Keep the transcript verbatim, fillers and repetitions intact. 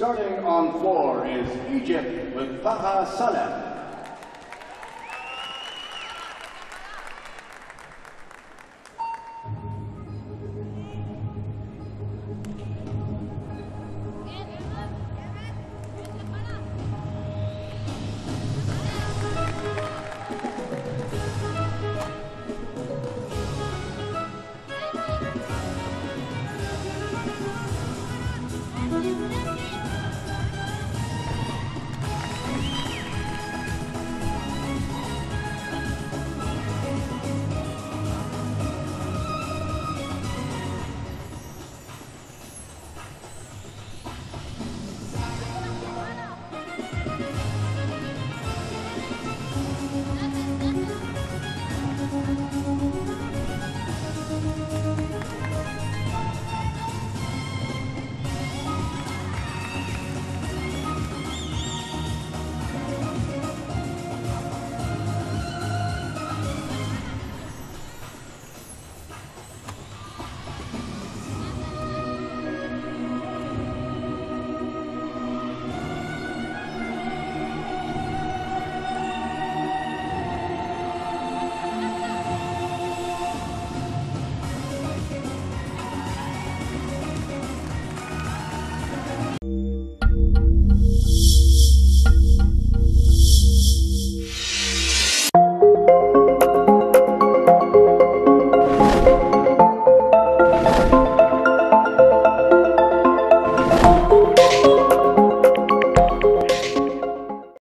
Starting on floor is Egypt with Taha Saleh.